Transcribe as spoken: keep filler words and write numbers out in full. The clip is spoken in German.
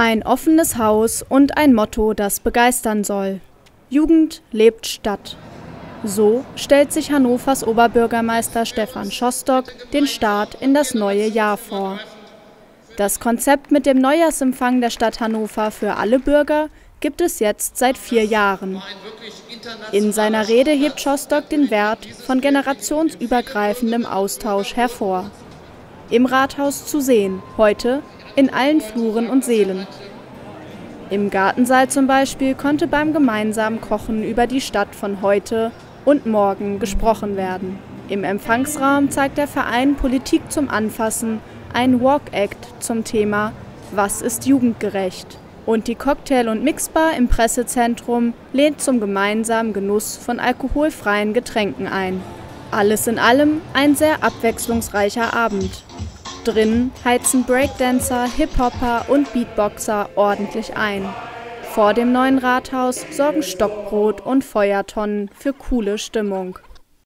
Ein offenes Haus und ein Motto, das begeistern soll. Jugend lebt Stadt. So stellt sich Hannovers Oberbürgermeister Stefan Schostok den Start in das neue Jahr vor. Das Konzept mit dem Neujahrsempfang der Stadt Hannover für alle Bürger gibt es jetzt seit vier Jahren. In seiner Rede hebt Schostok den Wert von generationsübergreifendem Austausch hervor. Im Rathaus zu sehen, heute in allen Fluren und Seelen. Im Gartensaal zum Beispiel konnte beim gemeinsamen Kochen über die Stadt von heute und morgen gesprochen werden. Im Empfangsraum zeigt der Verein Politik zum Anfassen einen Walk-Act zum Thema Was ist jugendgerecht? Und die Cocktail- und Mixbar im Pressezentrum lädt zum gemeinsamen Genuss von alkoholfreien Getränken ein. Alles in allem ein sehr abwechslungsreicher Abend. Drinnen heizen Breakdancer, Hip-Hopper und Beatboxer ordentlich ein. Vor dem neuen Rathaus sorgen Stockbrot und Feuertonnen für coole Stimmung.